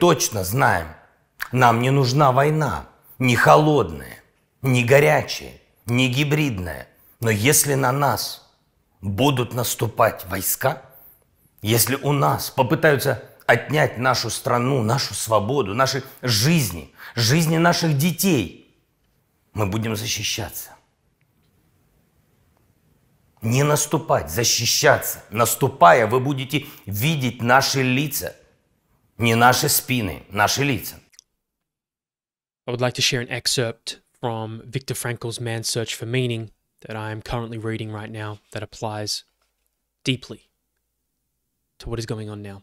Точно знаем, нам не нужна война, ни холодная, ни горячая, ни гибридная. Но если на нас будут наступать войска, если у нас попытаются отнять нашу страну, нашу свободу, наши жизни, жизни наших детей, мы будем защищаться. Не наступать, защищаться. Наступая, вы будете видеть наши лица. Не наши спины, наши лица. I would like to share an excerpt from Viktor Frankl's Man's Search for Meaning that I am currently reading right now that applies deeply to what is going on now.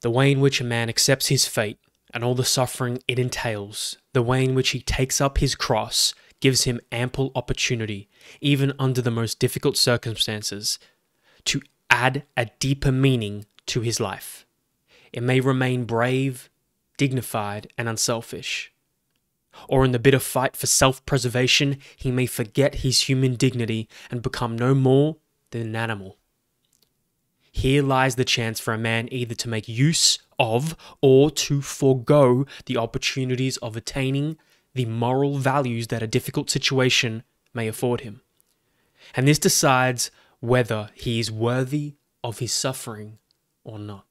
The way in which a man accepts his fate and all the suffering it entails, the way in which he takes up his cross, gives him ample opportunity, even under the most difficult circumstances, to add a deeper meaning to his life. It may remain brave, dignified, and unselfish. Or in the bitter fight for self-preservation, he may forget his human dignity and become no more than an animal. Here lies the chance for a man either to make use of or to forego the opportunities of attaining the moral values that a difficult situation may afford him. And this decides whether he is worthy of his suffering or not.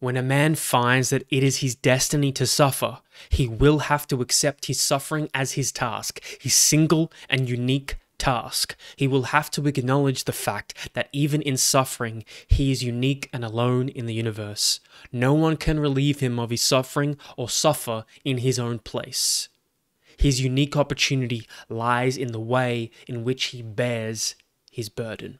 When a man finds that it is his destiny to suffer, he will have to accept his suffering as his task, his single and unique task. He will have to acknowledge the fact that even in suffering, he is unique and alone in the universe. No one can relieve him of his suffering or suffer in his own place. His unique opportunity lies in the way in which he bears his burden.